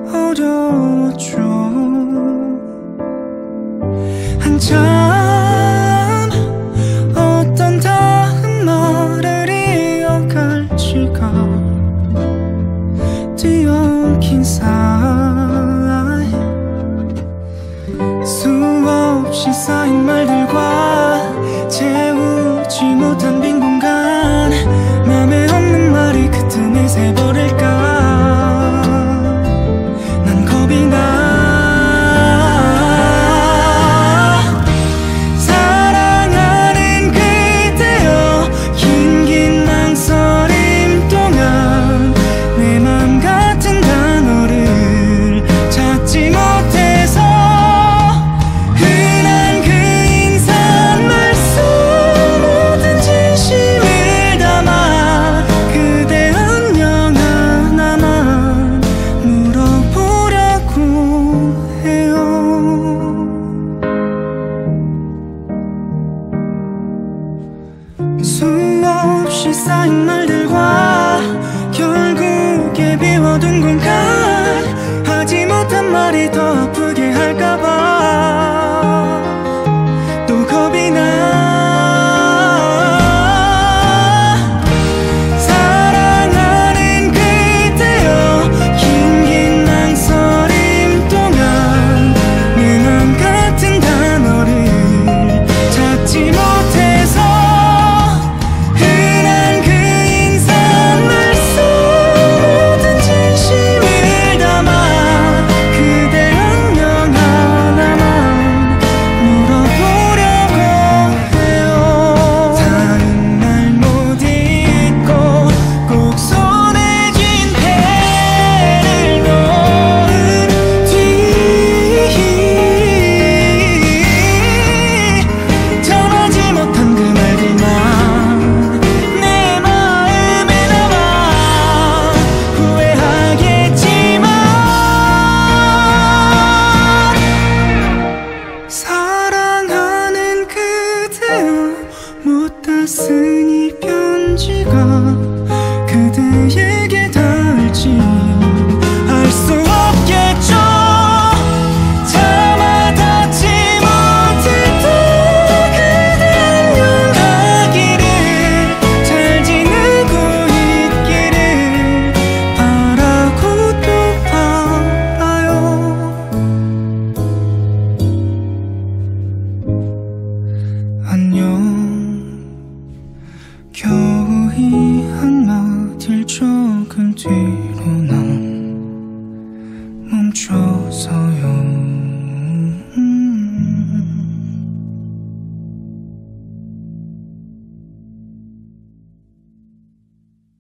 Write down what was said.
어려웠죠. 한참 어떤 다음 말을 이어갈지가 뒤엉킨 사이 수없이 쌓인 말들과 채우지 못한 빈 공간 맘에 없는 말이 그 틈에 새버릴까. 수없이 쌓인 말들과 결국에 비워둔 공간 하지 못한 말이 더 아프게 할까봐 또 겁이 나. 사랑하는 그대여 긴긴 낭설임 동안 내 맘 같은 단어를 찾지 못해서 쓰니 편지가 그대에게 닿을지 알 수 없겠죠. 차마 닿지 못했던 그대 안녕 가기를 잘 지내고 있기를 바라고 또 바라요. 안녕 겨우 이 한마디를 조금 뒤로 나